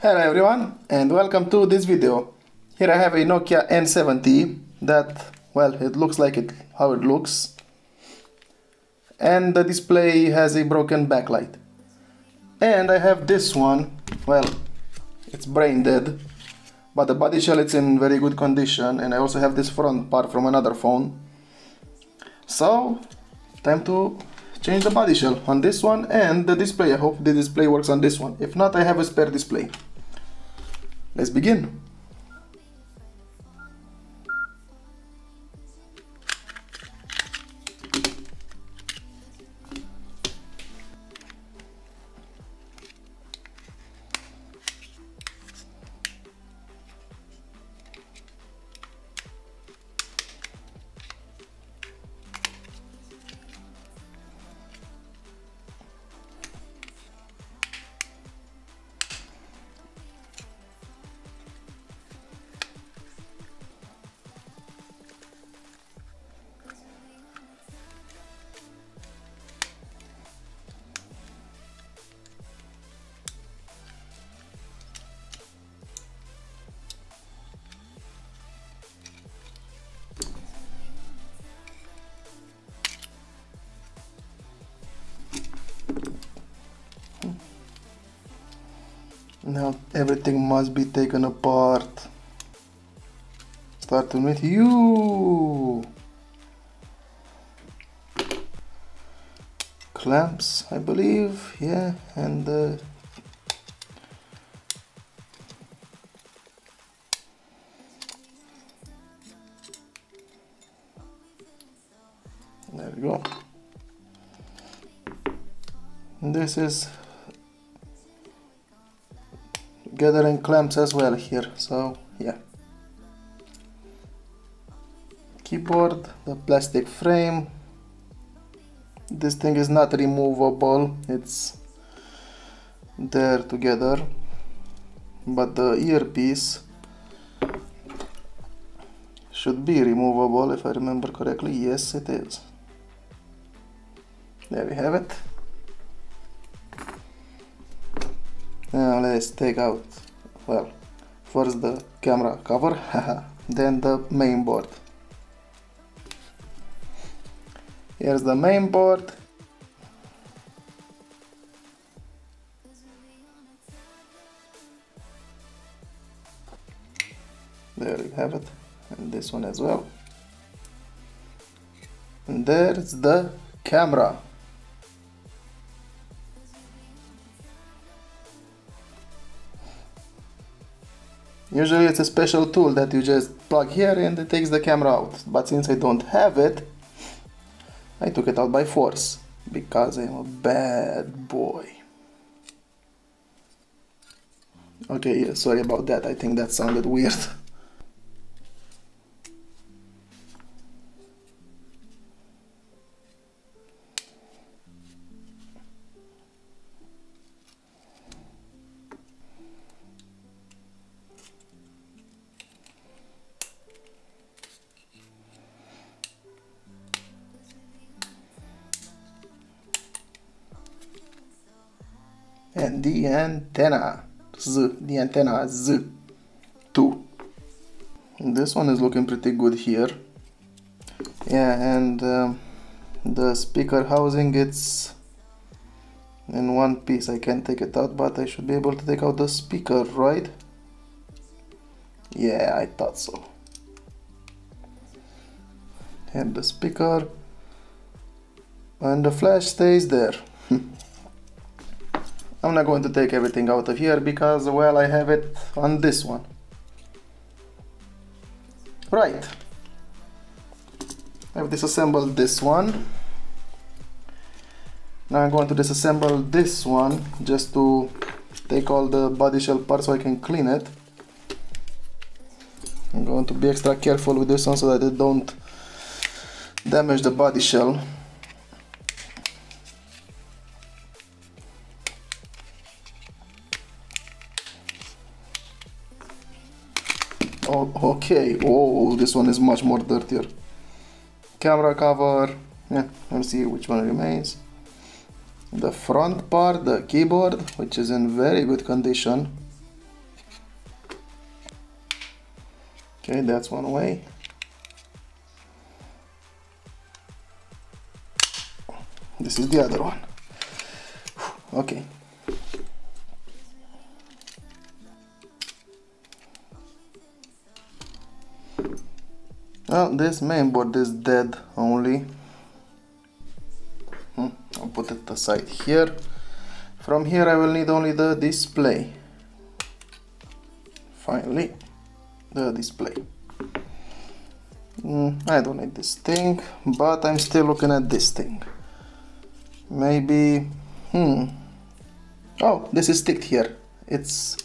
Hello everyone and welcome to this video. Here I have a Nokia N70 that, well, it looks like how it looks, and the display has a broken backlight. And I have this one, well, it's brain dead, but the body shell is in very good condition, and I also have this front part from another phone. So time to change the body shell on this one and the display. I hope the display works on this one. If not, I have a spare display. Let's begin. Now everything must be taken apart, starting with you. Clamps, I believe, yeah, and there we go. And this is gathering clamps as well here, so yeah. Keyboard, the plastic frame. This thing is not removable, it's there together. But the earpiece should be removable if I remember correctly. Yes, it is. There we have it. Now let's take out, well, first the camera cover, then the main board. Here's the main board. There we have it, and this one as well. And there's the camera. Usually it's a special tool that you just plug here and it takes the camera out, but since I don't have it, I took it out by force, because I'm a bad boy. Okay, yeah, sorry about that, I think that sounded weird. And the antenna, Z2. This one is looking pretty good here. Yeah, and the speaker housing, it's in one piece. I can't take it out, but I should be able to take out the speaker, right? Yeah, I thought so. And the speaker, and the flash stays there. I'm not going to take everything out of here because, well, I have it on this one. Right. I've disassembled this one. Now I'm going to disassemble this one just to take all the body shell parts so I can clean it. I'm going to be extra careful with this one so that it don't damage the body shell. Okay, oh, this one is much more dirtier. Camera cover, yeah, let's see which one remains. The front part, the keyboard, which is in very good condition. Okay, that's one away. This is the other one. Okay. Well, this mainboard is dead only. I'll put it aside here. From here I will need only the display. Finally, the display. I don't need this thing, but I'm still looking at this thing. Maybe, oh, this is sticked here. It's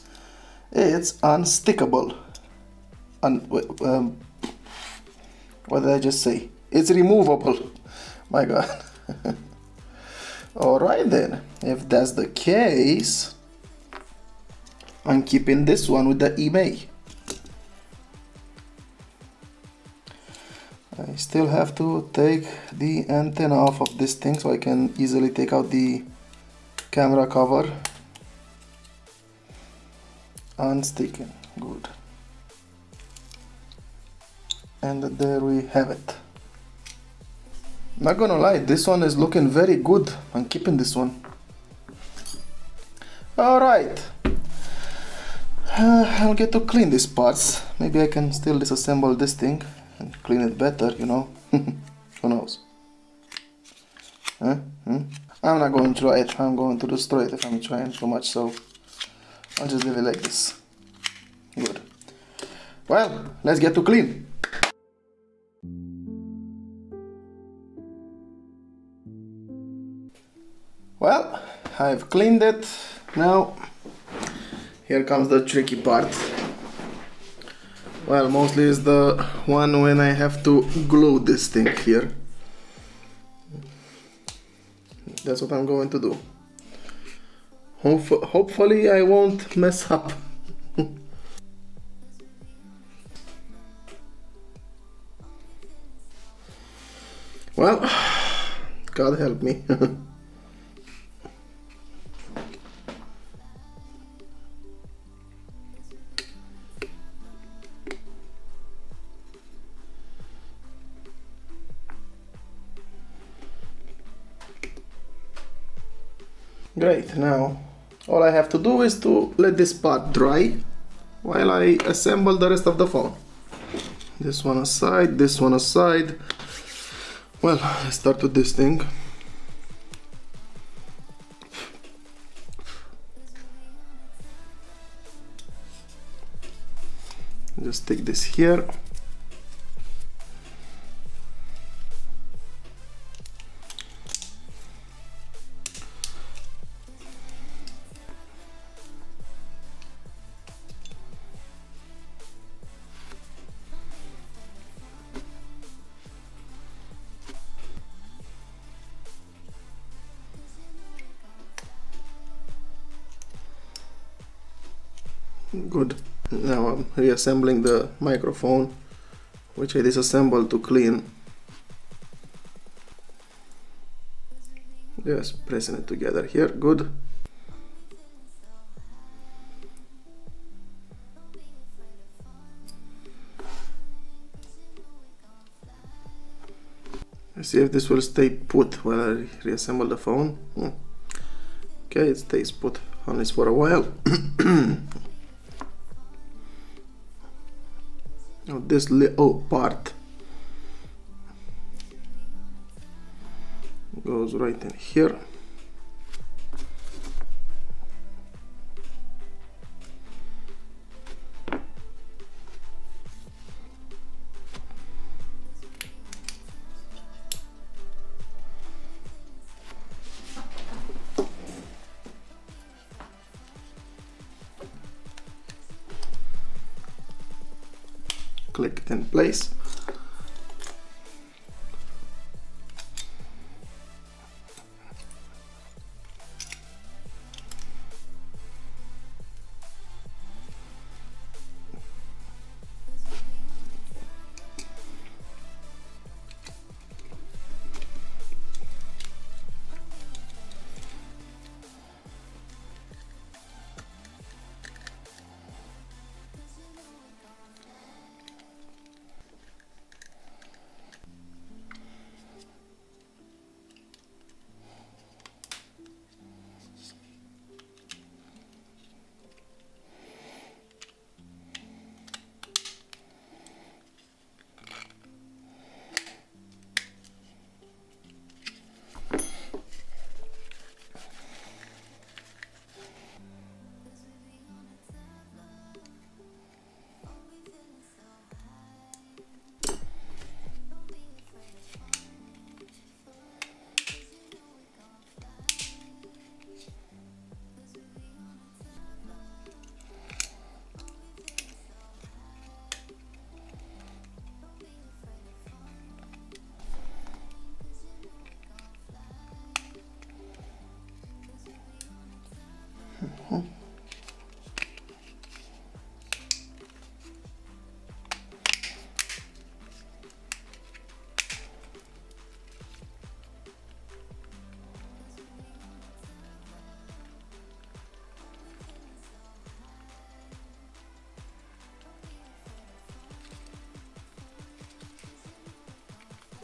unstickable. What did I just say? It's removable. My God. All right then, if that's the case, I'm keeping this one with the eBay. I still have to take the antenna off of this thing so I can easily take out the camera cover. Unsticking, good. And there we have it. Not gonna lie, this one is looking very good. I'm keeping this one. Alright. I'll get to clean these parts. Maybe I can still disassemble this thing and clean it better, you know. Who knows? Huh? I'm not going to try it. I'm going to destroy it if I'm trying too much, so I'll just leave it like this. Good. Well, let's get to clean. Well, I've cleaned it. Now, here comes the tricky part. Well, mostly is the one when I have to glue this thing here. That's what I'm going to do. Hopefully I won't mess up. Well, God help me. Great, now all I have to do is to let this part dry while I assemble the rest of the phone. This one aside, this one aside. Well, let's start with this thing. Just take this here. Good. Now I'm reassembling the microphone, which I disassembled to clean. Just pressing it together here. Good. Let's see if this will stay put while I reassemble the phone. Okay, it stays put, only for a while. Now this little part goes right in here. Click it in place.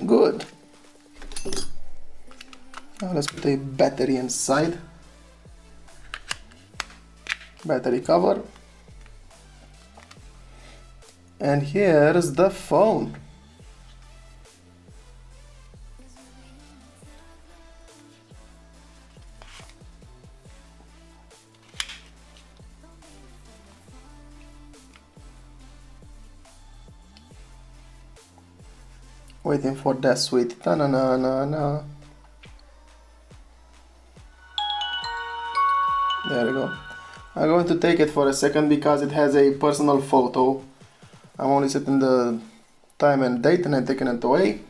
Good. Now let's put a battery inside. Battery cover. And here's the phone. Waiting for that sweet ta-na-na-na-na. There we go. I'm going to take it for a second because it has a personal photo. I'm only setting the time and date and I'm taking it away.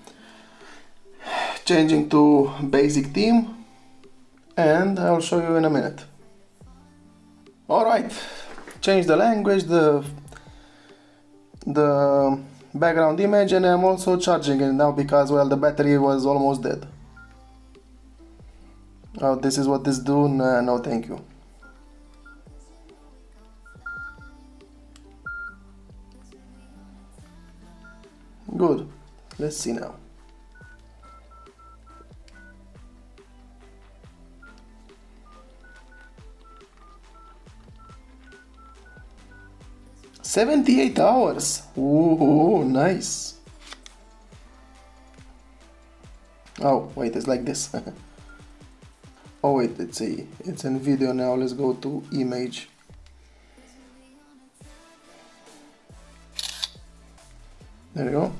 Changing to basic theme and I'll show you in a minute. Alright, change the language, the background image, and I'm also charging it now because, well, the battery was almost dead. Oh, this is what this do? Nah, no thank you. Good, let's see now. $78. Ooh, nice. Oh, wait, it's like this. Oh wait, it's in video now. Let's go to image. There we go.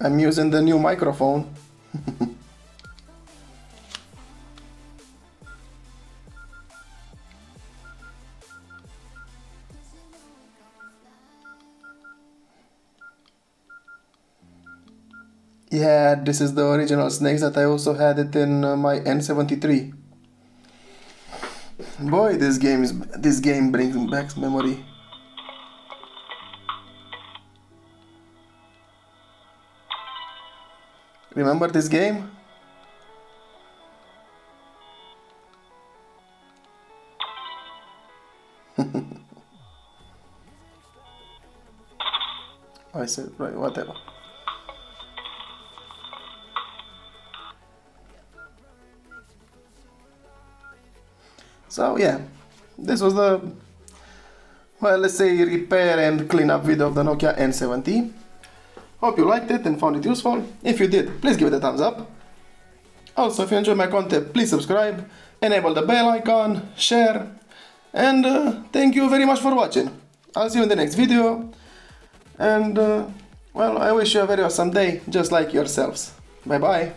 I'm using the new microphone. Yeah, this is the original Snakes that I also had it in my N73. Boy, this game brings back memory. Remember this game? I said right, whatever. So yeah, this was the, well, let's say, repair and cleanup video of the Nokia N70. Hope you liked it and found it useful. If you did, please give it a thumbs up. Also, if you enjoyed my content, please subscribe, enable the bell icon, share, and thank you very much for watching. I'll see you in the next video, and well, I wish you a very awesome day, just like yourselves. Bye bye.